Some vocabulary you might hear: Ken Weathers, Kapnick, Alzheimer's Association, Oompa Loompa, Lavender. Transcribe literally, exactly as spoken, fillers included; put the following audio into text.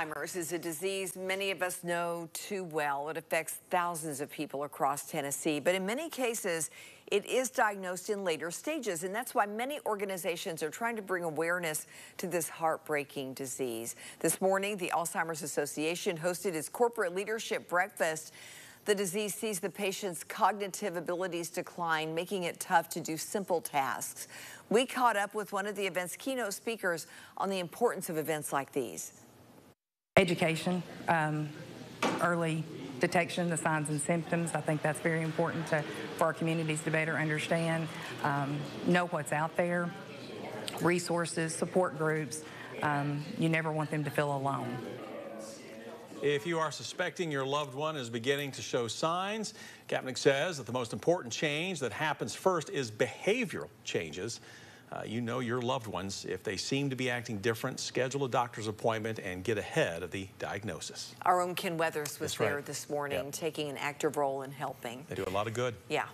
Alzheimer's is a disease many of us know too well. It affects thousands of people across Tennessee, but in many cases, it is diagnosed in later stages, and that's why many organizations are trying to bring awareness to this heartbreaking disease. This morning, the Alzheimer's Association hosted its corporate leadership breakfast. The disease sees the patient's cognitive abilities decline, making it tough to do simple tasks. We caught up with one of the event's keynote speakers on the importance of events like these. Education, um, early detection, the signs and symptoms. I think that's very important to, for our communities to better understand, um, know what's out there, resources, support groups. Um, you never want them to feel alone. If you are suspecting your loved one is beginning to show signs, Kapnick says that the most important change that happens first is behavioral changes. Uh, you know your loved ones. If they seem to be acting different, schedule a doctor's appointment and get ahead of the diagnosis. Our own Ken Weathers was That's there right. this morning, yep. taking an active role in helping. They do a lot of good. Yeah.